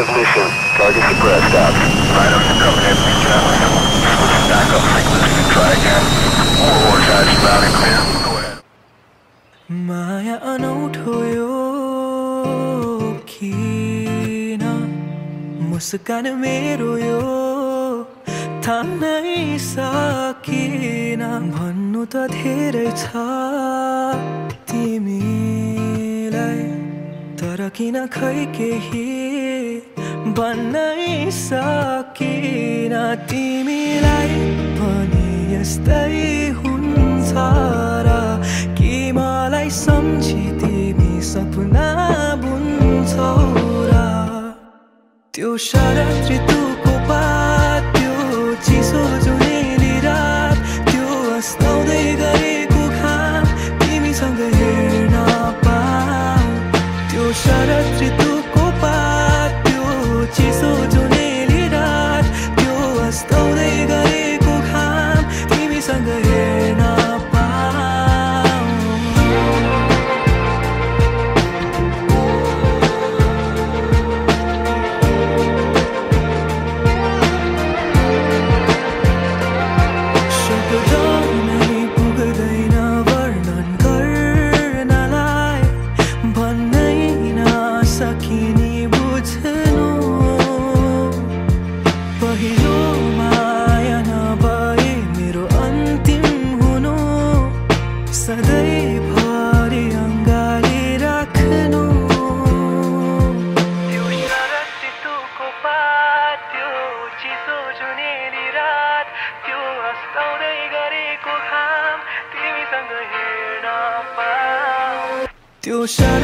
of mission. Target suppressed out. Items coming in, be traveling. Switching back up frequency and try again. Warlord side's loud and clear. Go ahead. Maya anothoyo kina muskan meroyo thanai sakina bhannu ta dherai cha तिमीलाई तर किन खै केही बन्नै सकिन तिमीलाई पनि यस्तै हुन्छ र कि मलाई सम्झि तिमी सपना बुन्छौ र त्यो शरद ऋतुको पात त्यो चिसो जुनेली रात त्यो अस्ताउँदै गरेको घाम तिमीसँग शरद ऋतुको पात त्यो चिसो जुनेली रात त्यो अस्ताउँदै गरेको घाम तिमीसँग हेर्न पाऊँ शब्द नै पुग्दैन वर्णन गर्नलाई भन्न सकिनी बुझ्नु पहिलो माया नभए मेरो अन्तिम हुनु सधैँभरि अँगाली राख्नु त्यो शरद ऋतुको पात त्यो चिसो जुनेली रात त्यो अस्ताउँदै गरेको घाम तिमीसँग हेर्न पाऊँ त्यो